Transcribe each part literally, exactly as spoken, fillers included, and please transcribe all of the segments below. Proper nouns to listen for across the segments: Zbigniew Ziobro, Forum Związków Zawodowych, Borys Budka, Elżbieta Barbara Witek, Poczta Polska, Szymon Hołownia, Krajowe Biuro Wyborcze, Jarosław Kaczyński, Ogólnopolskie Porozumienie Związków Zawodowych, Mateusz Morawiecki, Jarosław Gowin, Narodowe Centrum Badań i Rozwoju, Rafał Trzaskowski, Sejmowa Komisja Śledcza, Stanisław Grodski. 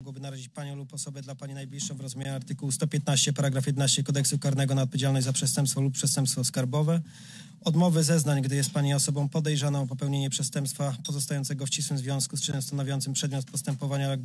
Mogłoby narazić panią lub osobę dla pani najbliższą w rozumieniu artykułu sto piętnaście, paragraf jedenaście Kodeksu Karnego na odpowiedzialność za przestępstwo lub przestępstwo skarbowe. Odmowy zeznań, gdy jest pani osobą podejrzaną o popełnienie przestępstwa pozostającego w ścisłym związku z czynem stanowiącym przedmiot postępowania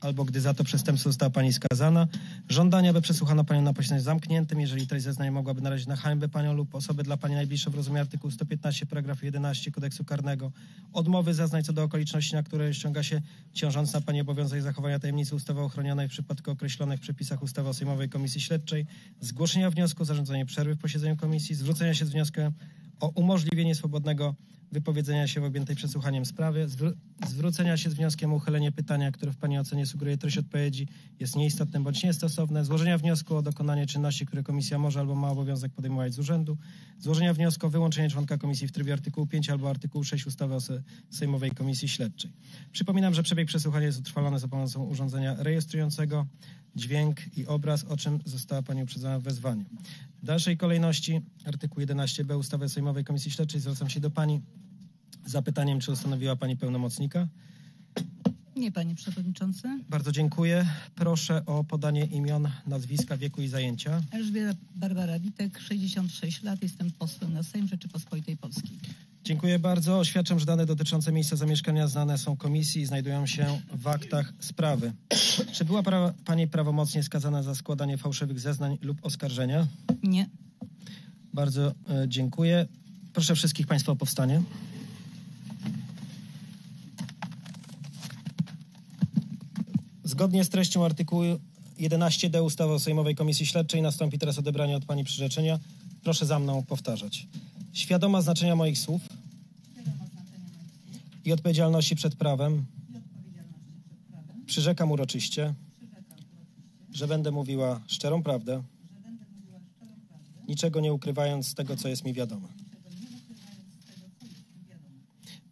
albo gdy za to przestępstwo została pani skazana. Żądanie, aby przesłuchano panią na posiedzeniu zamkniętym, jeżeli treść zeznań mogłaby narazić na hańbę panią lub osobę dla pani najbliższą w rozumieniu artykułu sto piętnaście, paragraf jedenaście Kodeksu Karnego. Odmowy zeznań co do okoliczności, na które ściąga się ciążący na pani obowiązek zachowania tajemnicy ustawy ochronionej w przypadku określonych w przepisach ustawy o Sejmowej Komisji Śledczej, zgłoszenia wniosku o zarządzenie przerwy w posiedzeniu komisji, zwrócenia się z wnioskiem o umożliwienie swobodnego wypowiedzenia się w objętej przesłuchaniem sprawie, zwró zwrócenia się z wnioskiem o uchylenie pytania, które w pani ocenie sugeruje treść odpowiedzi, jest nieistotne bądź niestosowne, złożenia wniosku o dokonanie czynności, które komisja może albo ma obowiązek podejmować z urzędu, złożenia wniosku o wyłączenie członka komisji w trybie artykułu pięć albo artykułu sześć ustawy o se Sejmowej Komisji Śledczej. Przypominam, że przebieg przesłuchania jest utrwalony za pomocą urządzenia rejestrującego dźwięk i obraz, o czym została pani uprzedzona w wezwaniu. W dalszej kolejności artykuł jedenaście b ustawy Sejmowej Komisji Śledczej zwracam się do pani z zapytaniem, czy ustanowiła pani pełnomocnika? Nie, panie przewodniczący. Bardzo dziękuję. Proszę o podanie imion, nazwiska, wieku i zajęcia. Elżbieta Barbara Witek, sześćdziesiąt sześć lat, jestem posłem na Sejm Rzeczypospolitej Polskiej. Dziękuję bardzo. Oświadczam, że dane dotyczące miejsca zamieszkania znane są komisji i znajdują się w aktach sprawy. Czy była pra- pani prawomocnie skazana za składanie fałszywych zeznań lub oskarżenia? Nie. Bardzo e, dziękuję. Proszę wszystkich państwa o powstanie. Zgodnie z treścią artykułu jedenaście d ustawy o Sejmowej Komisji Śledczej nastąpi teraz odebranie od pani przyrzeczenia. Proszę za mną powtarzać. Świadoma znaczenia moich słów i odpowiedzialności przed prawem przyrzekam uroczyście, że będę mówiła szczerą prawdę, niczego nie ukrywając z tego, co jest mi wiadome.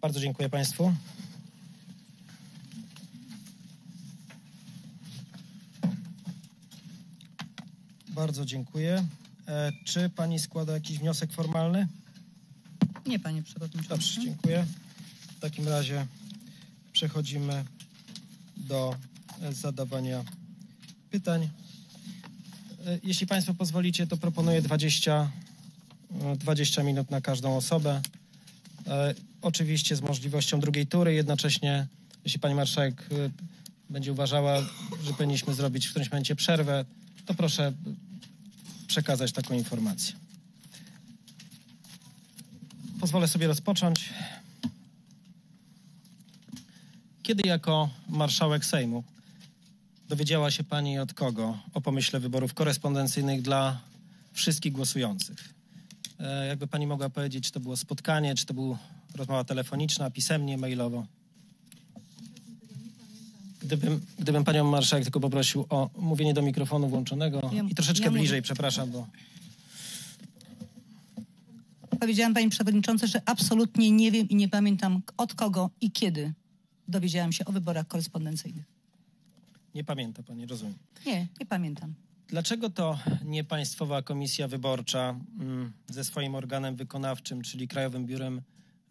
Bardzo dziękuję państwu. Bardzo dziękuję. E, czy pani składa jakiś wniosek formalny? Nie, panie przewodniczący. Dobrze, dziękuję. W takim razie przechodzimy do zadawania pytań. E, jeśli państwo pozwolicie, to proponuję dwadzieścia minut na każdą osobę. E, oczywiście z możliwością drugiej tury. Jednocześnie, jeśli pani marszałek e, będzie uważała, że powinniśmy zrobić w którymś momencie przerwę, to proszę przekazać taką informację. Pozwolę sobie rozpocząć. Kiedy jako marszałek Sejmu dowiedziała się pani od kogo o pomyśle wyborów korespondencyjnych dla wszystkich głosujących? E, jakby pani mogła powiedzieć, czy to było spotkanie, czy to była rozmowa telefoniczna, pisemnie, mailowo? Gdybym, gdybym panią marszałek tylko poprosił o mówienie do mikrofonu włączonego ja, i troszeczkę ja bliżej, mówię. Przepraszam. Bo... Powiedziałam pani przewodniczący, że absolutnie nie wiem i nie pamiętam od kogo i kiedy dowiedziałam się o wyborach korespondencyjnych. Nie pamięta pani, rozumiem. Nie, nie pamiętam. Dlaczego to nie Państwowa Komisja Wyborcza mm, ze swoim organem wykonawczym, czyli Krajowym Biurem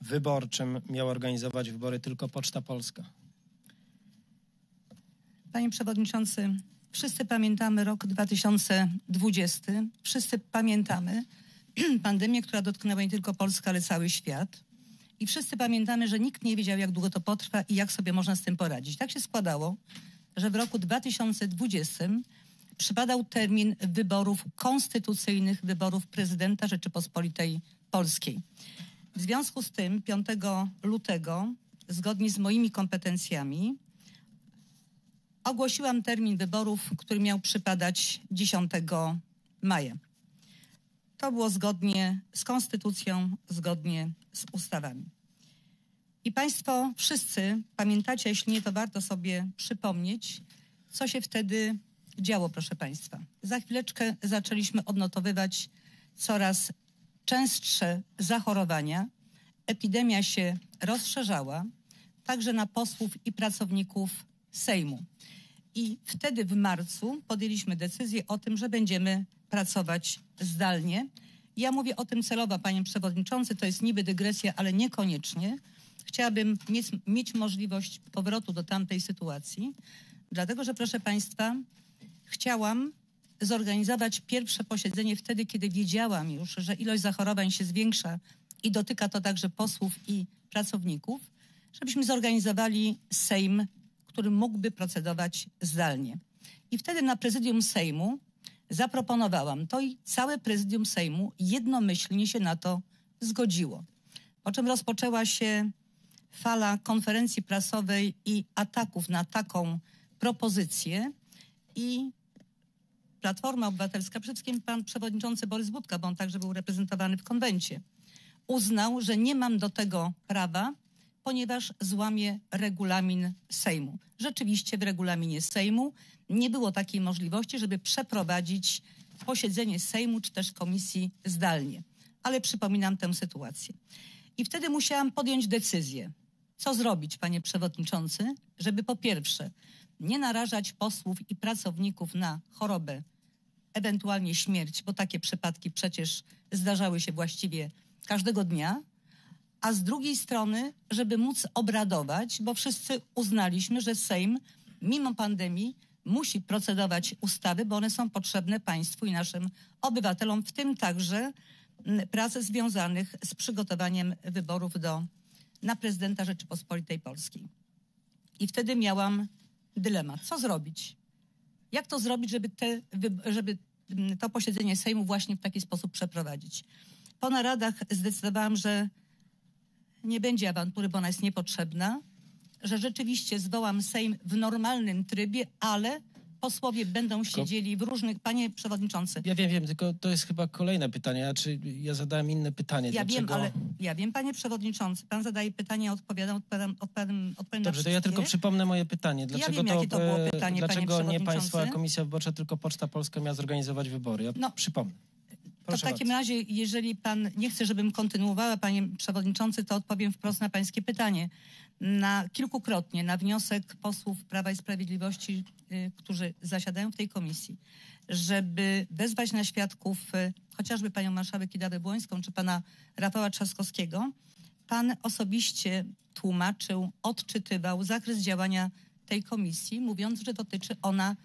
Wyborczym, miała organizować wybory, tylko Poczta Polska? Panie przewodniczący, wszyscy pamiętamy rok dwa tysiące dwudziesty. Wszyscy pamiętamy pandemię, która dotknęła nie tylko Polskę, ale cały świat. I wszyscy pamiętamy, że nikt nie wiedział, jak długo to potrwa i jak sobie można z tym poradzić. Tak się składało, że w roku dwa tysiące dwudziestym przypadał termin wyborów konstytucyjnych, wyborów prezydenta Rzeczypospolitej Polskiej. W związku z tym piątego lutego, zgodnie z moimi kompetencjami, ogłosiłam termin wyborów, który miał przypadać dziesiątego maja. To było zgodnie z konstytucją, zgodnie z ustawami. I państwo wszyscy pamiętacie, jeśli nie, to warto sobie przypomnieć, co się wtedy działo, proszę państwa. Za chwileczkę zaczęliśmy odnotowywać coraz częstsze zachorowania. Epidemia się rozszerzała, także na posłów i pracowników Sejmu. I wtedy w marcu podjęliśmy decyzję o tym, że będziemy pracować zdalnie. Ja mówię o tym celowo, panie przewodniczący, to jest niby dygresja, ale niekoniecznie. Chciałabym mieć, mieć możliwość powrotu do tamtej sytuacji. Dlatego, że proszę Państwa, chciałam zorganizować pierwsze posiedzenie wtedy, kiedy wiedziałam już, że ilość zachorowań się zwiększa i dotyka to także posłów i pracowników, żebyśmy zorganizowali Sejm, który mógłby procedować zdalnie. I wtedy na prezydium Sejmu zaproponowałam to i całe prezydium Sejmu jednomyślnie się na to zgodziło. Po czym rozpoczęła się fala konferencji prasowej i ataków na taką propozycję i Platforma Obywatelska, przede wszystkim pan przewodniczący Borys Budka, bo on także był reprezentowany w konwencie, uznał, że nie mam do tego prawa, ponieważ złamie regulamin Sejmu. Rzeczywiście w regulaminie Sejmu nie było takiej możliwości, żeby przeprowadzić posiedzenie Sejmu czy też komisji zdalnie. Ale przypominam tę sytuację. I wtedy musiałam podjąć decyzję, co zrobić, panie przewodniczący, żeby po pierwsze nie narażać posłów i pracowników na chorobę, ewentualnie śmierć, bo takie przypadki przecież zdarzały się właściwie każdego dnia, a z drugiej strony, żeby móc obradować, bo wszyscy uznaliśmy, że Sejm mimo pandemii musi procedować ustawy, bo one są potrzebne państwu i naszym obywatelom, w tym także prac związanych z przygotowaniem wyborów do, na prezydenta Rzeczypospolitej Polskiej. I wtedy miałam dylemat. Co zrobić? Jak to zrobić, żeby, te, żeby to posiedzenie Sejmu właśnie w taki sposób przeprowadzić? Po naradach zdecydowałam, że nie będzie awantury, bo ona jest niepotrzebna, że rzeczywiście zwołam Sejm w normalnym trybie, ale posłowie będą tylko siedzieli w różnych... Panie przewodniczący... Ja wiem, wiem, tylko to jest chyba kolejne pytanie. A czy ja zadałem inne pytanie. Ja dlaczego... wiem, ale... Ja wiem, panie przewodniczący. Pan zadaje pytanie, ja odpowiadam, odpowiadam, odpowiadam, odpowiadam Dobrze, to ja tylko przypomnę moje pytanie. Dlaczego ja wiem, to, jakie to było pytanie, dlaczego panie nie Państwa Komisja Wyborcza, tylko Poczta Polska miała zorganizować wybory? Ja no, przypomnę. Proszę to w takim bardzo. razie, jeżeli pan nie chce, żebym kontynuowała, panie przewodniczący, to odpowiem wprost na pańskie pytanie. Na kilkukrotnie, na wniosek posłów Prawa i Sprawiedliwości, y, którzy zasiadają w tej komisji, żeby wezwać na świadków y, chociażby panią marszałek Kidawę-Błońską czy pana Rafała Trzaskowskiego, pan osobiście tłumaczył, odczytywał zakres działania tej komisji, mówiąc, że dotyczy ona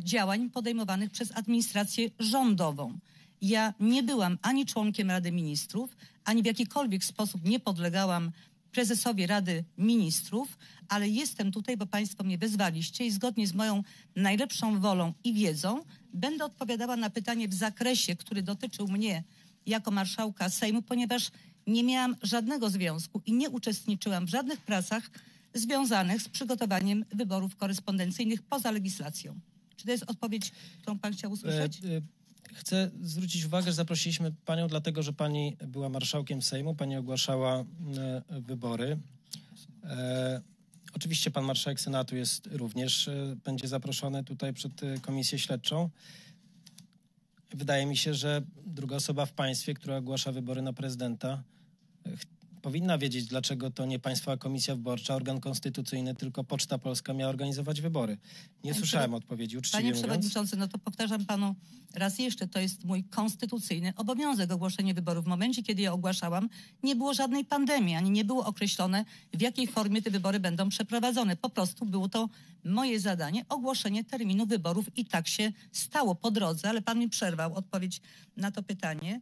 działań podejmowanych przez administrację rządową. Ja nie byłam ani członkiem Rady Ministrów, ani w jakikolwiek sposób nie podlegałam prezesowi Rady Ministrów, ale jestem tutaj, bo państwo mnie wezwaliście i zgodnie z moją najlepszą wolą i wiedzą będę odpowiadała na pytanie w zakresie, który dotyczył mnie jako marszałka Sejmu, ponieważ nie miałam żadnego związku i nie uczestniczyłam w żadnych pracach związanych z przygotowaniem wyborów korespondencyjnych poza legislacją. Czy to jest odpowiedź, którą pan chciał usłyszeć? E, e... Chcę zwrócić uwagę, że zaprosiliśmy panią dlatego, że pani była marszałkiem Sejmu, pani ogłaszała e, wybory. E, oczywiście pan marszałek Senatu jest również, e, będzie zaproszony tutaj przed e, komisję śledczą. Wydaje mi się, że druga osoba w państwie, która ogłasza wybory na prezydenta, e, powinna wiedzieć, dlaczego to nie Państwa Komisja Wyborcza, organ konstytucyjny, tylko Poczta Polska miała organizować wybory. Nie Panie słyszałem odpowiedzi, uczciwie Panie mówiąc. Przewodniczący, no to powtarzam panu raz jeszcze, to jest mój konstytucyjny obowiązek ogłoszenie wyborów. W momencie, kiedy je ogłaszałam, nie było żadnej pandemii, ani nie było określone, w jakiej formie te wybory będą przeprowadzone. Po prostu było to moje zadanie, ogłoszenie terminu wyborów i tak się stało po drodze, ale pan mi przerwał odpowiedź na to pytanie.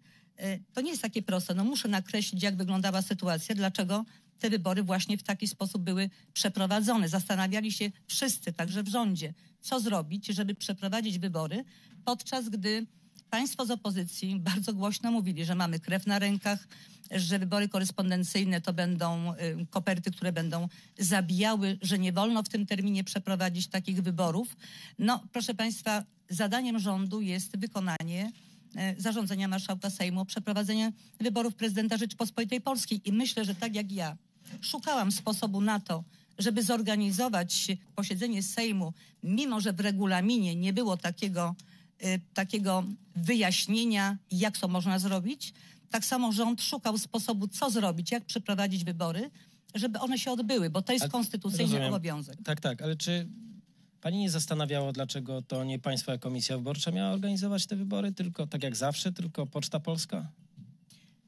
To nie jest takie proste. No muszę nakreślić, jak wyglądała sytuacja, dlaczego te wybory właśnie w taki sposób były przeprowadzone. Zastanawiali się wszyscy, także w rządzie, co zrobić, żeby przeprowadzić wybory, podczas gdy państwo z opozycji bardzo głośno mówili, że mamy krew na rękach, że wybory korespondencyjne to będą koperty, które będą zabijały, że nie wolno w tym terminie przeprowadzić takich wyborów. No, proszę państwa, zadaniem rządu jest wykonanie zarządzenia marszałka Sejmu o przeprowadzenie wyborów prezydenta Rzeczypospolitej Polskiej. I myślę, że tak jak ja szukałam sposobu na to, żeby zorganizować posiedzenie Sejmu, mimo że w regulaminie nie było takiego, y, takiego wyjaśnienia, jak to można zrobić, tak samo rząd szukał sposobu, co zrobić, jak przeprowadzić wybory, żeby one się odbyły, bo to jest konstytucyjny obowiązek. Tak, tak, ale czy... Pani nie zastanawiała, dlaczego to nie Państwa Komisja Wyborcza miała organizować te wybory, tylko tak jak zawsze, tylko Poczta Polska?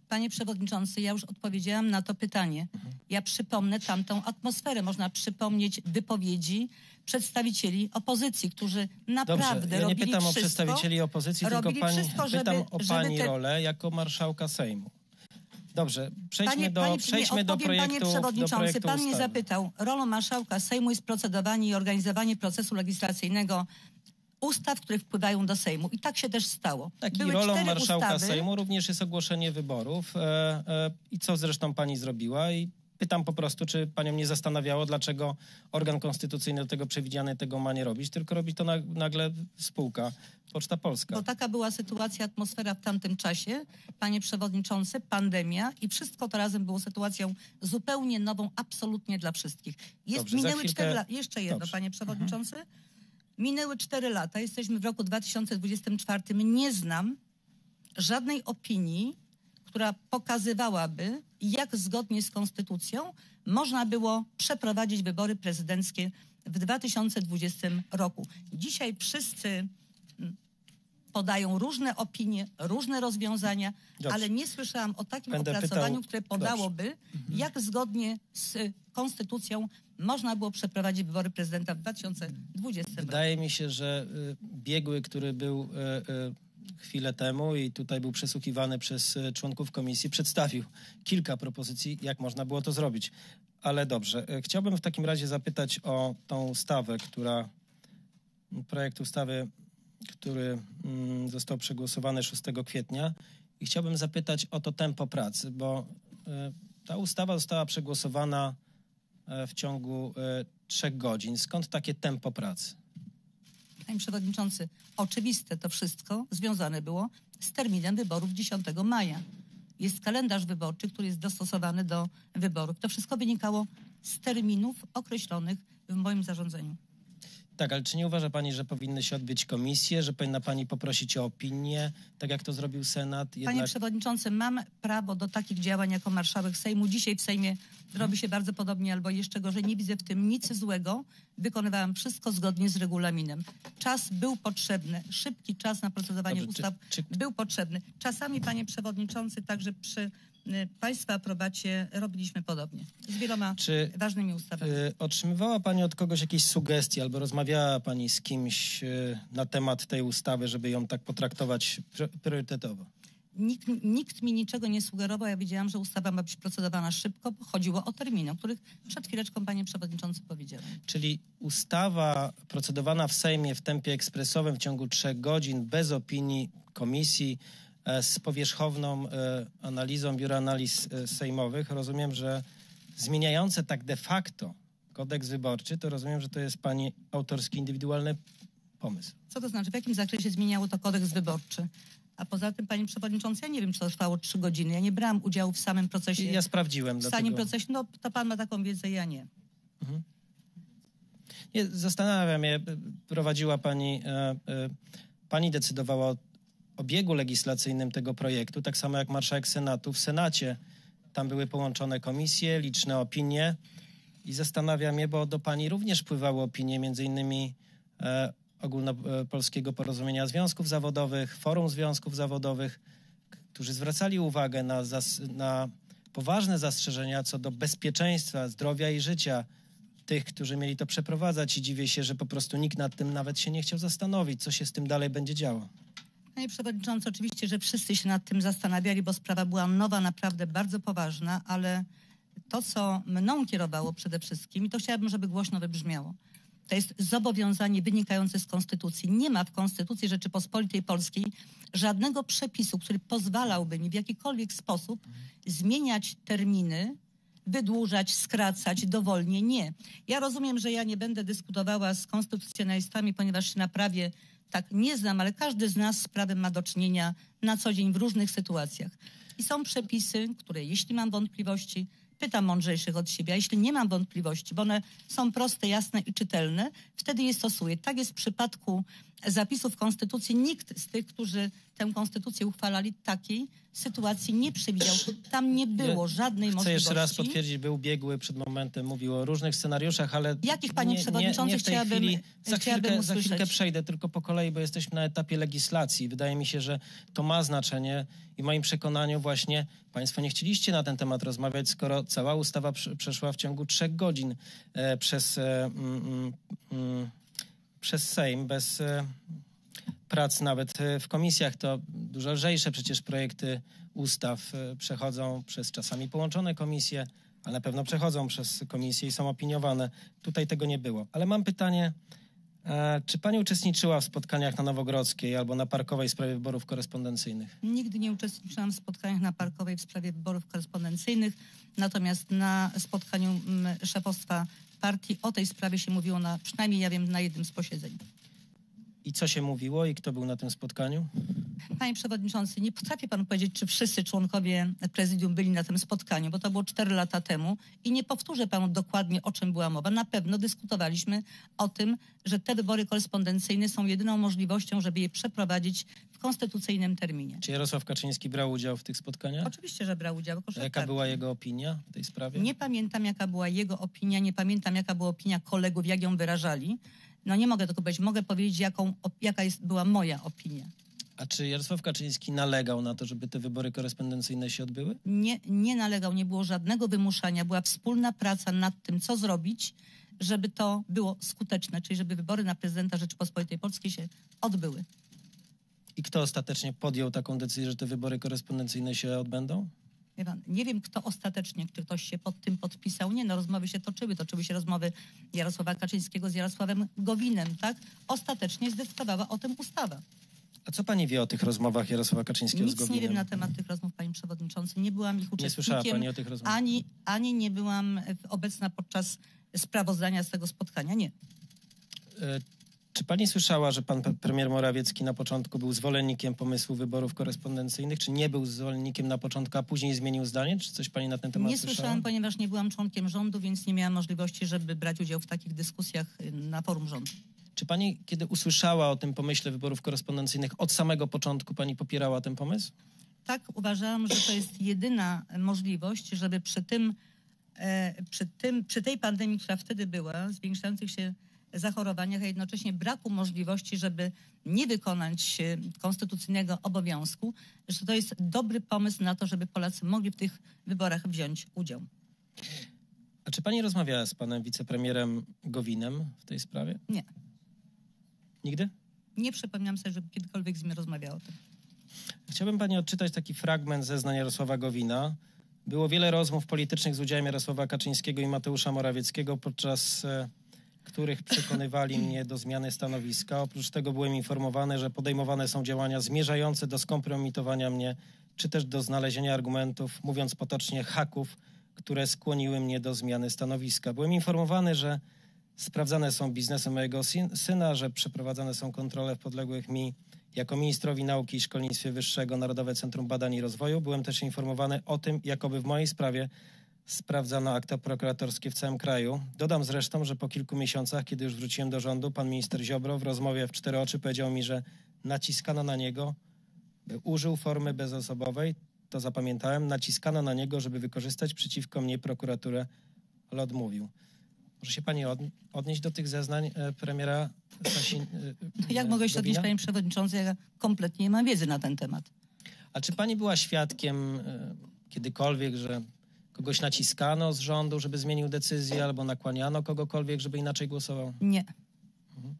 Panie przewodniczący, ja już odpowiedziałam na to pytanie. Mhm. Ja przypomnę tamtą atmosferę. Można przypomnieć wypowiedzi przedstawicieli opozycji, którzy naprawdę Dobrze, ja nie robili pytam wszystko, o przedstawicieli opozycji, tylko pani, wszystko, żeby, pytam o pani te... rolę jako marszałka Sejmu. Dobrze, przejdźmy panie, do, panie, przejdźmy nie, do projektu Panie przewodniczący, do projektu pan mnie zapytał. Rolą marszałka Sejmu jest procedowanie i organizowanie procesu legislacyjnego ustaw, które wpływają do Sejmu. I tak się też stało. Tak, i rolą marszałka ustawy. Sejmu również jest ogłoszenie wyborów. E, e, I co zresztą pani zrobiła? I pytam po prostu, czy panią nie zastanawiało, dlaczego organ konstytucyjny do tego przewidziany tego ma nie robić, tylko robi to nagle spółka Poczta Polska. Bo taka była sytuacja, atmosfera w tamtym czasie, panie przewodniczący, pandemia i wszystko to razem było sytuacją zupełnie nową, absolutnie dla wszystkich. Jest, Dobrze, minęły chwilkę... cztery lata. Jeszcze jedno, Dobrze. panie przewodniczący. Mhm. Minęły cztery lata, jesteśmy w roku dwa tysiące dwudziestym czwartym. Nie znam żadnej opinii, która pokazywałaby, jak zgodnie z konstytucją można było przeprowadzić wybory prezydenckie w dwa tysiące dwudziestym roku. Dzisiaj wszyscy podają różne opinie, różne rozwiązania, Dobrze. ale nie słyszałam o takim Będę opracowaniu, pytał. które podałoby, Dobrze. jak zgodnie z konstytucją można było przeprowadzić wybory prezydenta w dwa tysiące dwudziestym Wydaje roku. Wydaje mi się, że biegły, który był chwilę temu i tutaj był przesłuchiwany przez członków komisji, przedstawił kilka propozycji, jak można było to zrobić. Ale dobrze, chciałbym w takim razie zapytać o tą ustawę, która, projekt ustawy, który został przegłosowany szóstego kwietnia i chciałbym zapytać o to tempo pracy, bo ta ustawa została przegłosowana w ciągu trzech godzin. Skąd takie tempo pracy? Panie przewodniczący, oczywiste to wszystko związane było z terminem wyborów dziesiątego maja. Jest kalendarz wyborczy, który jest dostosowany do wyborów. To wszystko wynikało z terminów określonych w moim zarządzeniu. Tak, ale czy nie uważa pani, że powinny się odbyć komisje, że powinna pani poprosić o opinię, tak jak to zrobił Senat? Jednak... Panie przewodniczący, mam prawo do takich działań jako marszałek Sejmu. Dzisiaj w Sejmie robi się bardzo podobnie albo jeszcze gorzej. Nie widzę w tym nic złego. Wykonywałam wszystko zgodnie z regulaminem. Czas był potrzebny. Szybki czas na procedowanie Dobrze, ustaw czy, czy... był potrzebny. Czasami, panie przewodniczący, także przy... Państwa aprobacie robiliśmy podobnie. Z wieloma Czy, ważnymi ustawami. Y, otrzymywała pani od kogoś jakieś sugestie albo rozmawiała pani z kimś y, na temat tej ustawy, żeby ją tak potraktować priorytetowo? Nikt, nikt mi niczego nie sugerował. Ja wiedziałam, że ustawa ma być procedowana szybko, bo chodziło o terminy, o których przed chwileczką panie przewodniczący powiedziałem. Czyli ustawa procedowana w Sejmie w tempie ekspresowym w ciągu trzech godzin bez opinii komisji, z powierzchowną analizą Biura Analiz Sejmowych. Rozumiem, że zmieniające tak de facto kodeks wyborczy, to rozumiem, że to jest pani autorski, indywidualny pomysł. Co to znaczy? W jakim zakresie zmieniało to kodeks wyborczy? A poza tym, panie przewodniczący, ja nie wiem, czy to trwało trzy godziny. Ja nie brałam udziału w samym procesie. Ja sprawdziłem. W samym procesie, no to pan ma taką wiedzę, ja nie. Mhm. Nie, zastanawiam się, prowadziła pani, pani decydowała o o biegu legislacyjnym tego projektu, tak samo jak marszałek Senatu. W Senacie tam były połączone komisje, liczne opinie i zastanawiam się, bo do pani również wpływały opinie między innymi e, Ogólnopolskiego Porozumienia Związków Zawodowych, Forum Związków Zawodowych, którzy zwracali uwagę na, zas, na poważne zastrzeżenia co do bezpieczeństwa, zdrowia i życia tych, którzy mieli to przeprowadzać i dziwię się, że po prostu nikt nad tym nawet się nie chciał zastanowić, co się z tym dalej będzie działo. Panie przewodniczący, oczywiście, że wszyscy się nad tym zastanawiali, bo sprawa była nowa, naprawdę bardzo poważna, ale to, co mną kierowało przede wszystkim, i to chciałabym, żeby głośno wybrzmiało, to jest zobowiązanie wynikające z Konstytucji. Nie ma w Konstytucji Rzeczypospolitej Polskiej żadnego przepisu, który pozwalałby mi w jakikolwiek sposób zmieniać terminy, wydłużać, skracać, dowolnie. Nie. Ja rozumiem, że ja nie będę dyskutowała z konstytucjonalistami, ponieważ się na prawie tak nie znam, ale każdy z nas z prawem ma do czynienia na co dzień w różnych sytuacjach. I są przepisy, które jeśli mam wątpliwości, pytam mądrzejszych od siebie, a jeśli nie mam wątpliwości, bo one są proste, jasne i czytelne, wtedy je stosuję. Tak jest w przypadku zapisów Konstytucji. Nikt z tych, którzy tę Konstytucję uchwalali, takiej sytuacji nie przewidział. Tam nie było żadnej możliwości. Chcę jeszcze raz potwierdzić, był biegły przed momentem, mówił o różnych scenariuszach, ale... Jakich, panie przewodniczący, chciałabym usłyszeć? Za chwilkę, za chwilkę przejdę, tylko po kolei, bo jesteśmy na etapie legislacji. Wydaje mi się, że to ma znaczenie i w moim przekonaniu właśnie państwo nie chcieliście na ten temat rozmawiać, skoro cała ustawa przeszła w ciągu trzech godzin e, przez, e, mm, mm, przez Sejm, bez... E, prac nawet w komisjach, to dużo lżejsze przecież projekty ustaw przechodzą przez czasami połączone komisje, ale na pewno przechodzą przez komisje i są opiniowane. Tutaj tego nie było. Ale mam pytanie, czy pani uczestniczyła w spotkaniach na Nowogrodzkiej albo na Parkowej w sprawie wyborów korespondencyjnych? Nigdy nie uczestniczyłam w spotkaniach na Parkowej w sprawie wyborów korespondencyjnych, natomiast na spotkaniu szefostwa partii o tej sprawie się mówiło na, przynajmniej ja wiem, na jednym z posiedzeń. I co się mówiło i kto był na tym spotkaniu? Panie przewodniczący, nie potrafię panu powiedzieć, czy wszyscy członkowie prezydium byli na tym spotkaniu, bo to było cztery lata temu i nie powtórzę panu dokładnie, o czym była mowa. Na pewno dyskutowaliśmy o tym, że te wybory korespondencyjne są jedyną możliwością, żeby je przeprowadzić w konstytucyjnym terminie. Czy Jarosław Kaczyński brał udział w tych spotkaniach? Oczywiście, że brał udział. Jaka karty. była jego opinia w tej sprawie? Nie pamiętam, jaka była jego opinia, nie pamiętam, jaka była opinia kolegów, jak ją wyrażali. No nie mogę tego powiedzieć. Mogę powiedzieć, jaką, jaka jest, była moja opinia. A czy Jarosław Kaczyński nalegał na to, żeby te wybory korespondencyjne się odbyły? Nie, nie nalegał. Nie było żadnego wymuszania. Była wspólna praca nad tym, co zrobić, żeby to było skuteczne, czyli żeby wybory na prezydenta Rzeczypospolitej Polskiej się odbyły. I kto ostatecznie podjął taką decyzję, że te wybory korespondencyjne się odbędą? Wie pan, nie wiem, kto ostatecznie, czy ktoś się pod tym podpisał. Nie, no rozmowy się toczyły. Toczyły się rozmowy Jarosława Kaczyńskiego z Jarosławem Gowinem, tak? Ostatecznie zdecydowała o tym ustawa. A co pani wie o tych rozmowach Jarosława Kaczyńskiego Nic z Gowinem? Nic nie wiem na temat tych rozmów, pani przewodniczący. Nie byłam ich uczestnikiem. Nie słyszała pani o tych rozmowach? Ani, ani nie byłam obecna podczas sprawozdania z tego spotkania. Nie. E Czy pani słyszała, że pan premier Morawiecki na początku był zwolennikiem pomysłu wyborów korespondencyjnych? Czy nie był zwolennikiem na początku, a później zmienił zdanie? Czy coś pani na ten temat słyszała? Nie słyszałam, ponieważ nie byłam członkiem rządu, więc nie miałam możliwości, żeby brać udział w takich dyskusjach na forum rządu. Czy pani, kiedy usłyszała o tym pomyśle wyborów korespondencyjnych, od samego początku pani popierała ten pomysł? Tak, uważałam, że to jest jedyna możliwość, żeby przy tym, przy tym, przy tej pandemii, która wtedy była, zwiększających się zachorowaniach, a jednocześnie braku możliwości, żeby nie wykonać konstytucyjnego obowiązku, że to jest dobry pomysł na to, żeby Polacy mogli w tych wyborach wziąć udział. A czy pani rozmawiała z panem wicepremierem Gowinem w tej sprawie? Nie. Nigdy? Nie przypominam sobie, żeby kiedykolwiek z nim rozmawiała o tym. Chciałbym pani odczytać taki fragment zeznań Jarosława Gowina. Było wiele rozmów politycznych z udziałem Jarosława Kaczyńskiego i Mateusza Morawieckiego, podczas których przekonywali mnie do zmiany stanowiska. Oprócz tego byłem informowany, że podejmowane są działania zmierzające do skompromitowania mnie, czy też do znalezienia argumentów, mówiąc potocznie, haków, które skłoniły mnie do zmiany stanowiska. Byłem informowany, że sprawdzane są biznesy mojego syna, że przeprowadzane są kontrole w podległych mi jako ministrowi nauki i szkolnictwie wyższego Narodowe Centrum Badań i Rozwoju. Byłem też informowany o tym, jakoby w mojej sprawie sprawdzano akta prokuratorskie w całym kraju. Dodam zresztą, że po kilku miesiącach, kiedy już wróciłem do rządu, pan minister Ziobro w rozmowie w cztery oczy powiedział mi, że naciskano na niego, by użył formy bezosobowej, to zapamiętałem, naciskano na niego, żeby wykorzystać przeciwko mnie prokuraturę, ale odmówił. Może się pani odnieść do tych zeznań premiera Sasin... No jak mogę się odnieść, panie przewodniczący? Ja kompletnie nie mam wiedzy na ten temat. A czy pani była świadkiem kiedykolwiek, że kogoś naciskano z rządu, żeby zmienił decyzję, albo nakłaniano kogokolwiek, żeby inaczej głosował? Nie. Mhm.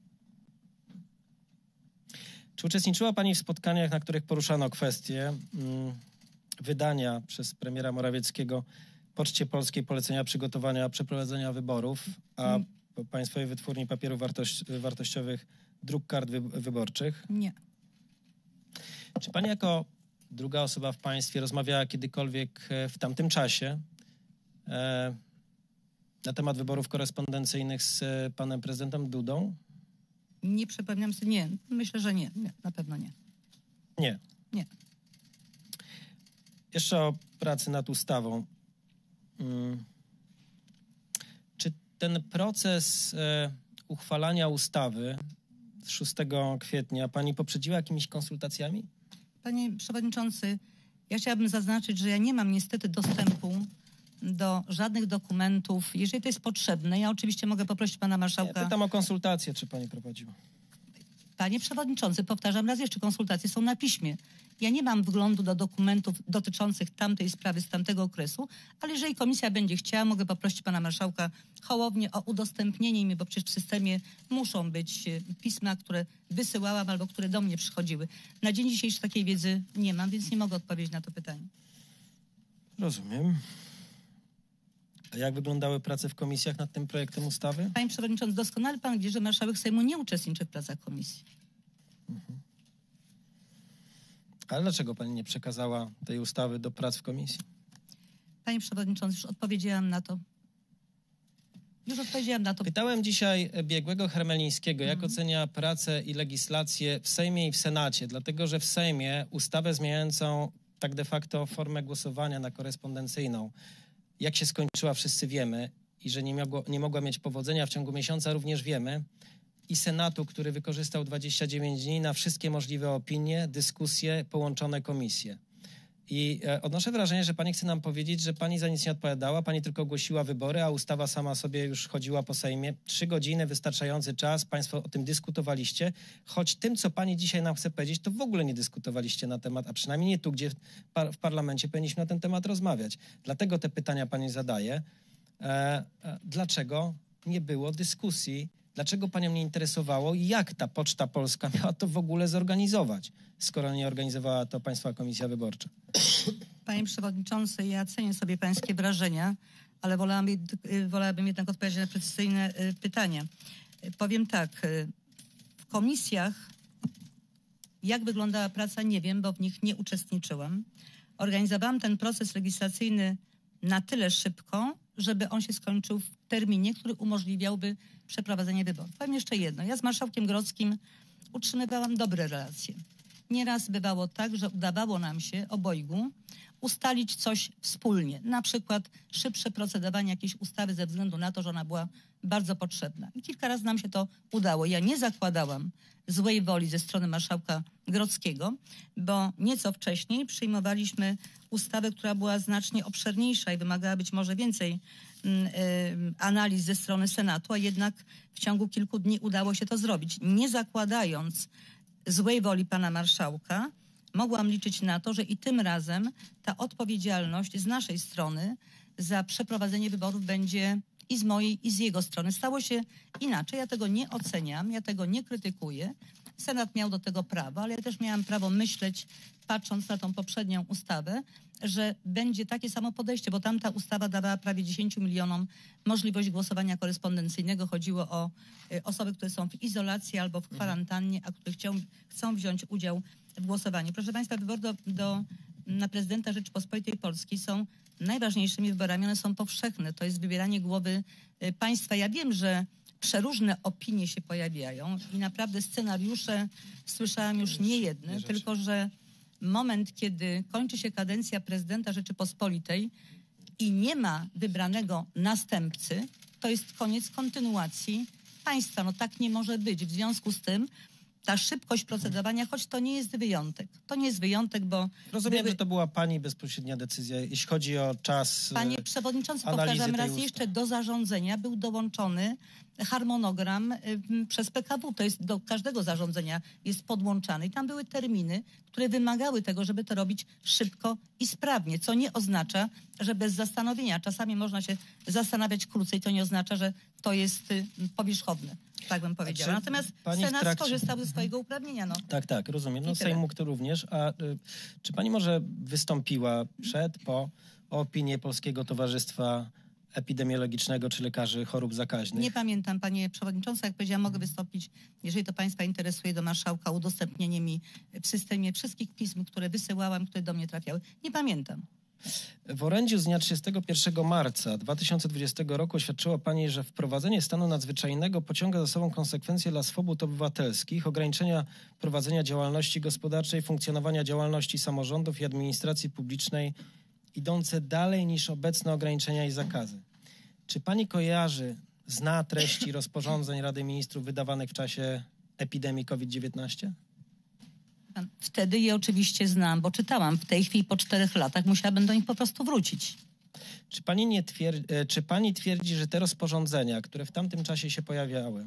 Czy uczestniczyła pani w spotkaniach, na których poruszano kwestię hmm, wydania przez premiera Morawieckiego Poczcie Polskiej polecenia przygotowania, przeprowadzenia wyborów, a hmm. Państwowej Wytwórni Papierów wartości Wartościowych druk kart wy wyborczych? Nie. Czy pani jako druga osoba w państwie rozmawiała kiedykolwiek w tamtym czasie e, na temat wyborów korespondencyjnych z panem prezydentem Dudą? Nie przypominam sobie, nie. Myślę, że nie. nie. Na pewno nie. Nie. Nie. Jeszcze o pracy nad ustawą. Hmm. Czy ten proces e, uchwalania ustawy z szóstego kwietnia pani poprzedziła jakimiś konsultacjami? Panie przewodniczący, Ja chciałabym zaznaczyć, że ja nie mam niestety dostępu do żadnych dokumentów. Jeżeli to jest potrzebne, ja oczywiście mogę poprosić pana marszałka. Ja pytam o konsultacje, czy pani prowadziła. Panie przewodniczący, powtarzam raz jeszcze, konsultacje są na piśmie. Ja nie mam wglądu do dokumentów dotyczących tamtej sprawy z tamtego okresu, ale jeżeli komisja będzie chciała, mogę poprosić pana marszałka Hołownię o udostępnienie mi, bo przecież w systemie muszą być pisma, które wysyłałam albo które do mnie przychodziły. Na dzień dzisiejszy takiej wiedzy nie mam, więc nie mogę odpowiedzieć na to pytanie. Rozumiem. A jak wyglądały prace w komisjach nad tym projektem ustawy? Panie przewodniczący, doskonale pan wie, że marszałek Sejmu nie uczestniczy w pracach komisji. Mhm. Ale dlaczego pani nie przekazała tej ustawy do prac w komisji? Panie przewodniczący, już odpowiedziałam na to. Już odpowiedziałam na to. Pytałem dzisiaj biegłego Hermelińskiego, jak mhm. ocenia pracę i legislację w Sejmie i w Senacie, dlatego że w Sejmie ustawę zmieniającą tak de facto formę głosowania na korespondencyjną, jak się skończyła, wszyscy wiemy, i że nie, mogło, nie mogła mieć powodzenia w ciągu miesiąca, również wiemy, i Senatu, który wykorzystał dwadzieścia dziewięć dni na wszystkie możliwe opinie, dyskusje, połączone komisje. I odnoszę wrażenie, że pani chce nam powiedzieć, że pani za nic nie odpowiadała, pani tylko ogłosiła wybory, a ustawa sama sobie już chodziła po Sejmie. Trzy godziny, wystarczający czas, państwo o tym dyskutowaliście, choć tym, co pani dzisiaj nam chce powiedzieć, to w ogóle nie dyskutowaliście na temat, a przynajmniej nie tu, gdzie w parlamencie powinniśmy na ten temat rozmawiać. Dlatego te pytania pani zadaję. Dlaczego nie było dyskusji? Dlaczego panią nie interesowało, jak ta Poczta Polska miała to w ogóle zorganizować, skoro nie organizowała to Państwowa Komisja Wyborcza? Panie przewodniczący, ja cenię sobie pańskie wrażenia, ale wolałabym, wolałabym jednak odpowiedzieć na precyzyjne pytania. Powiem tak, w komisjach, jak wyglądała praca, nie wiem, bo w nich nie uczestniczyłam. Organizowałam ten proces legislacyjny na tyle szybko, żeby on się skończył w terminie, który umożliwiałby przeprowadzenie wyborów. Powiem jeszcze jedno. Ja z marszałkiem Grodzkim utrzymywałam dobre relacje. Nieraz bywało tak, że udawało nam się obojgu ustalić coś wspólnie. Na przykład szybsze procedowanie jakiejś ustawy ze względu na to, że ona była bardzo potrzebna. I kilka razy nam się to udało. Ja nie zakładałam złej woli ze strony marszałka Grodzkiego, bo nieco wcześniej przyjmowaliśmy ustawę, która była znacznie obszerniejsza i wymagała być może więcej y, analiz ze strony Senatu, a jednak w ciągu kilku dni udało się to zrobić. Nie zakładając złej woli pana marszałka, mogłam liczyć na to, że i tym razem ta odpowiedzialność z naszej strony za przeprowadzenie wyborów będzie i z mojej, i z jego strony. Stało się inaczej. Ja tego nie oceniam, ja tego nie krytykuję. Senat miał do tego prawo, ale ja też miałam prawo myśleć, patrząc na tą poprzednią ustawę, że będzie takie samo podejście, bo tamta ustawa dawała prawie dziesięciu milionom możliwość głosowania korespondencyjnego. Chodziło o osoby, które są w izolacji albo w kwarantannie, a które chcą, chcą wziąć udział w głosowaniu. Proszę państwa, wybory do, do, na prezydenta Rzeczypospolitej Polskiej są najważniejszymi wyborami. One są powszechne. To jest wybieranie głowy państwa. Ja wiem, że przeróżne opinie się pojawiają i naprawdę scenariusze słyszałam już nie jedne, tylko że moment, kiedy kończy się kadencja prezydenta Rzeczypospolitej i nie ma wybranego następcy, to jest koniec kontynuacji państwa. No tak nie może być. W związku z tym ta szybkość procedowania, choć to nie jest wyjątek. To nie jest wyjątek, bo... Rozumiem, były... że to była pani bezpośrednia decyzja, jeśli chodzi o czas. Panie przewodniczący, powtarzam raz jeszcze, do zarządzenia był dołączony harmonogram przez P K W. To jest do każdego zarządzenia jest podłączany. I tam były terminy, które wymagały tego, żeby to robić szybko i sprawnie, co nie oznacza, że bez zastanowienia. Czasami można się zastanawiać krócej, to nie oznacza, że to jest powierzchowne. Tak bym powiedziała. Natomiast Senat trakcie... skorzystał ze swojego uprawnienia. No. Tak, tak, rozumiem. No Sejm mógł to również. A y, czy pani może wystąpiła przed, po opinię Polskiego Towarzystwa Epidemiologicznego czy Lekarzy Chorób Zakaźnych? Nie pamiętam, panie przewodniczący. Jak powiedziałam, mogę wystąpić, jeżeli to państwa interesuje, do marszałka udostępnienie mi w systemie wszystkich pism, które wysyłałam, które do mnie trafiały. Nie pamiętam. W orędziu z dnia trzydziestego pierwszego marca dwa tysiące dwudziestego roku oświadczyła pani, że wprowadzenie stanu nadzwyczajnego pociąga za sobą konsekwencje dla swobód obywatelskich, ograniczenia prowadzenia działalności gospodarczej, funkcjonowania działalności samorządów i administracji publicznej idące dalej niż obecne ograniczenia i zakazy. Czy pani kojarzy, zna treści rozporządzeń Rady Ministrów wydawanych w czasie epidemii COVID dziewiętnaście? Wtedy je oczywiście znam, bo czytałam. W tej chwili po czterech latach musiałabym do nich po prostu wrócić. Czy pani, nie twierdzi, czy pani twierdzi, że te rozporządzenia, które w tamtym czasie się pojawiały,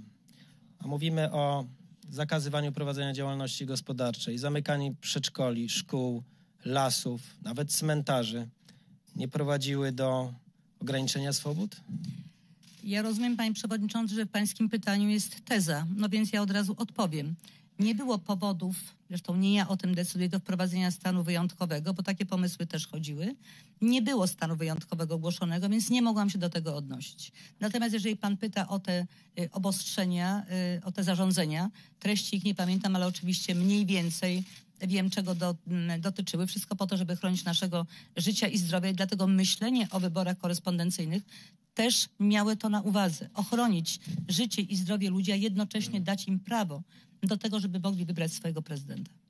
a mówimy o zakazywaniu prowadzenia działalności gospodarczej, zamykaniu przedszkoli, szkół, lasów, nawet cmentarzy, nie prowadziły do ograniczenia swobód? Ja rozumiem, panie przewodniczący, że w pańskim pytaniu jest teza, no więc ja od razu odpowiem. Nie było powodów, zresztą nie ja o tym decyduję, do wprowadzenia stanu wyjątkowego, bo takie pomysły też chodziły. Nie było stanu wyjątkowego ogłoszonego, więc nie mogłam się do tego odnosić. Natomiast jeżeli pan pyta o te obostrzenia, o te zarządzenia, treści ich nie pamiętam, ale oczywiście mniej więcej wiem, czego do, dotyczyły. Wszystko po to, żeby chronić naszego życia i zdrowia. I dlatego myślenie o wyborach korespondencyjnych też miały to na uwadze. Ochronić życie i zdrowie ludzi, a jednocześnie dać im prawo do tego, żeby mogli wybrać swojego prezydenta.